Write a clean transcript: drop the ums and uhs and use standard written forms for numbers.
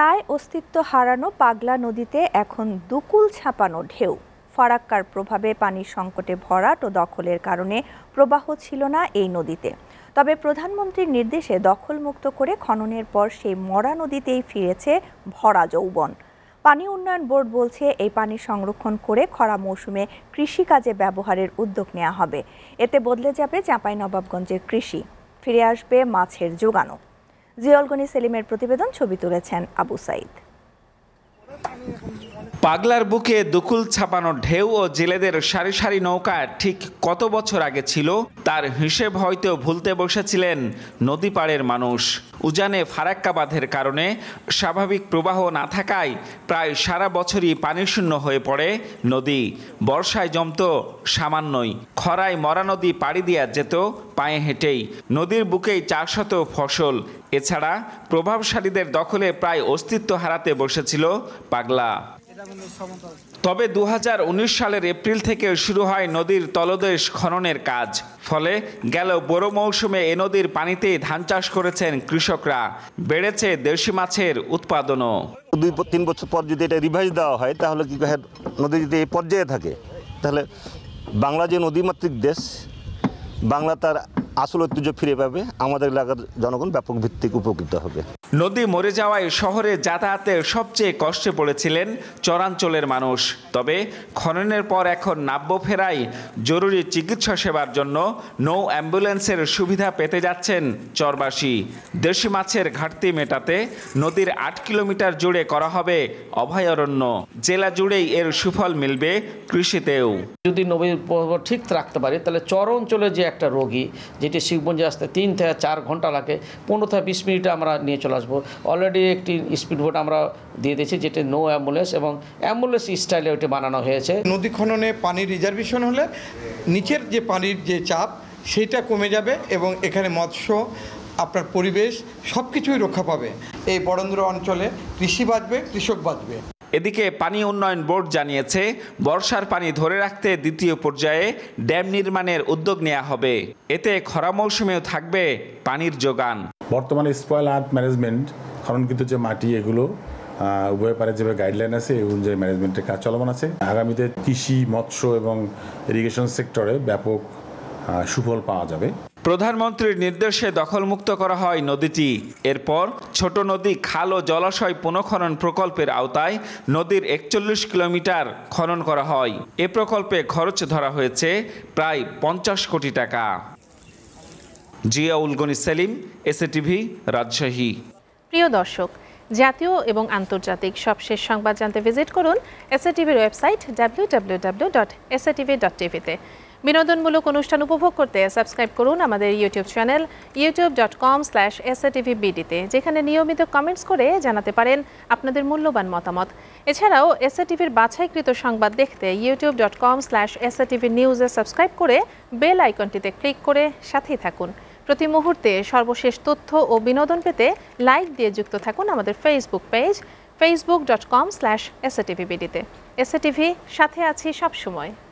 प्राय अस्तित्व हारानो पागला नदीते एखन दुकुल छापानो ढेउ। फाराक्कार प्रभावे पानी संकटे भराट और दखलेर कारणे प्रवाह छिलो ना एई नदीते। तबे प्रधानमंत्री निर्देशे दखलमुक्त करे खननेर पर सेई मरा नदीतेई फिरेछे भरा जौबन। पानी उन्नयन बोर्ड बोलছে এই পানি সংরক্ষণ করে খরা মৌসুমে কৃষিকাজে ব্যবহারের উদ্যোগ নেওয়া হবে। এতে বদলে যাবে চাঁপাইনবাবগঞ্জের কৃষি, ফিরে আসবে মাছের জোগানো। জিয়ালগনি সেলিমের প্রতিবেদন, ছবি তুলেছেন আবু সাইদ। পাগলার বুকে দুকুল ছাপানো ঢেউ ও জেলেদের সারি সারি নৌকা ঠিক কত বছর আগে ছিল তার হিসেব হয়তো ভুলতে বসেছিলেন নদী পাড়ের মানুষ। উজানে ফারাক্কা বাঁধের কারণে স্বাভাবিক প্রবাহ না থাকায় প্রায় সারা বছরই পানিশূন্য হয়ে পড়ে নদী। বর্ষায় জমত সামান্যই, খরায় মরা নদী পাড়ি দিয়া যেত পায়ে হেঁটেই। নদীর বুকেই ৪০০ ফসল। এছাড়া প্রভাবশালীদের দখলে প্রায় অস্তিত্ব হারাতে বসেছিল পাগলা। তবে ২০১৯ সালের এপ্রিল থেকে শুরু হয় নদীর তলদেশ খননের কাজ। ফলে গেল বড় মৌসুমে এ নদীর পানিতেই ধান চাষ করেছেন কৃষকরা, বেড়েছে দেশি মাছের উৎপাদনও। ২-৩ বছর পর যদি এটা রিভাইজ দেওয়া হয় তাহলে কি নদী যদি এই পর্যায়ে থাকে তাহলে বাংলা যে নদীমাতৃক দেশ, বাংলা তার আসল ঐতিহ্য ফিরে পাবে, আমাদের এলাকার জনগণ ব্যাপক ভিত্তিক উপকৃত হবে। নদী মরে যাওয়ায় শহরে যাতায়াতে সবচেয়ে কষ্টে পড়েছিলেন চরাঞ্চলের মানুষ। তবে খননের পর এখন নাব্য ফেরায় জরুরি চিকিৎসা সেবার জন্য নৌ অ্যাম্বুলেন্সের সুবিধা পেতে যাচ্ছেন চরবাসী। দেশি মাছের ঘাটতি মেটাতে নদীর ৮ কিলোমিটার জুড়ে করা হবে অভয়ারণ্য। জেলা জুড়েই এর সুফল মিলবে কৃষিতেও। যদি নদী ঠিক রাখতে পারি তাহলে চর অঞ্চলে যে একটা রোগী যেটি শিবগঞ্জে আসতে ৩ থেকে ৪ ঘন্টা লাগে, ১৫ থেকে ২০ মিনিটে আমরা নিয়ে চলে আসবো। অলরেডি একটি স্পিডবোট আমরা দিয়ে দিয়েছি যেটি নো অ্যাম্বুলেন্স এবং অ্যাম্বুলেন্স স্টাইলে ওইটি বানানো হয়েছে। নদী খননে পানির রিজার্ভেশন হলে নিচের যে পানির যে চাপ সেটা কমে যাবে এবং এখানে মৎস্য, আপনার পরিবেশ সব কিছুই রক্ষা পাবে। এই বরেন্দ্র অঞ্চলে কৃষি বাঁচবে, কৃষক বাঁচবে। এদিকে পানি উন্নয়ন বোর্ড জানিয়েছে বর্ষার পানি ধরে রাখতে দ্বিতীয় পর্যায়ে ড্যাম নির্মাণের উদ্যোগ নেওয়া হবে। এতে খরা মৌসুমেও থাকবে পানির যোগান। বর্তমানে স্পয়েল আর্থ ম্যানেজমেন্ট, খননকৃত যে মাটি এগুলো উভয় পারে যে গাইডলাইন আছে এবং যে ম্যানেজমেন্টের কাজ চলমান আছে, আগামীতে কৃষি, মৎস্য এবং ইরিগেশন সেক্টরে ব্যাপক সুফল পাওয়া যাবে। প্রধানমন্ত্রীর নির্দেশে দখলমুক্ত করা হয় নদীটি। এরপর ছোট নদী, খাল ও জলাশয় পুনঃখনন প্রকল্পের আওতায় নদীর ৪১ কিলোমিটার খনন করা হয়। এ প্রকল্পে খরচ ধরা হয়েছে প্রায় ৫০ কোটি টাকা। জিয়াউল গনি সেলিম, SRTV, রাজশাহী। প্রিয় দর্শক, জাতীয় এবং আন্তর্জাতিক সবশেষ সংবাদ জানতে ভিজিট করুন SRTVর ওয়েবসাইট www.srtv.tv-তে। বিনোদনমূলক অনুষ্ঠান উপভোগ করতে সাবস্ক্রাইব করুন আমাদের ইউটিউব চ্যানেল youtube.com/srtvbd-তে, যেখানে নিয়মিত কমেন্টস করে জানাতে পারেন আপনাদের মূল্যবান মতামত। এছাড়াও SRTVর বাছাইকৃত সংবাদ দেখতে youtube.com/srtvnews-এ সাবস্ক্রাইব করে বেল আইকনটিতে ক্লিক করে সাথেই থাকুন। প্রতি মুহূর্তে সর্বশেষ তথ্য ও বিনোদন পেতে লাইক দিয়ে যুক্ত থাকুন আমাদের ফেসবুক পেজ facebook.com/srtvbd-তে। SRTV, সাথে আছি সবসময়।